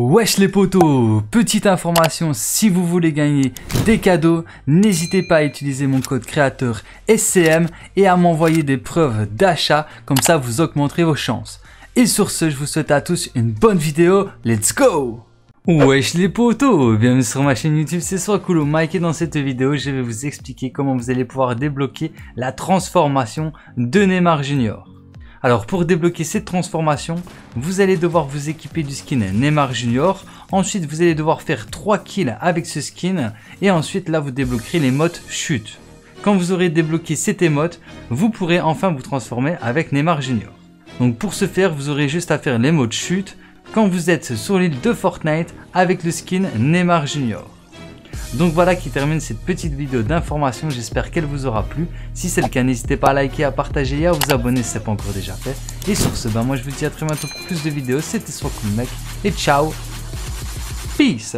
Wesh les potos, petite information, si vous voulez gagner des cadeaux, n'hésitez pas à utiliser mon code créateur SCM et à m'envoyer des preuves d'achat, comme ça vous augmenterez vos chances. Et sur ce, je vous souhaite à tous une bonne vidéo, let's go! Wesh les potos, bienvenue sur ma chaîne YouTube, c'est Soiscool Mec et dans cette vidéo, je vais vous expliquer comment vous allez pouvoir débloquer la transformation de Neymar Junior. Alors pour débloquer cette transformation, vous allez devoir vous équiper du skin Neymar Junior. Ensuite, vous allez devoir faire 3 kills avec ce skin. Et ensuite, là, vous débloquerez l'émote chute. Quand vous aurez débloqué cette émote, vous pourrez enfin vous transformer avec Neymar Junior. Donc pour ce faire, vous aurez juste à faire l'émote chute quand vous êtes sur l'île de Fortnite avec le skin Neymar Junior. Donc voilà qui termine cette petite vidéo d'information, j'espère qu'elle vous aura plu. Si c'est le cas, n'hésitez pas à liker, à partager et à vous abonner si ce n'est pas encore déjà fait. Et sur ce, moi je vous dis à très bientôt pour plus de vidéos, c'était Soiscool Mec et ciao, peace.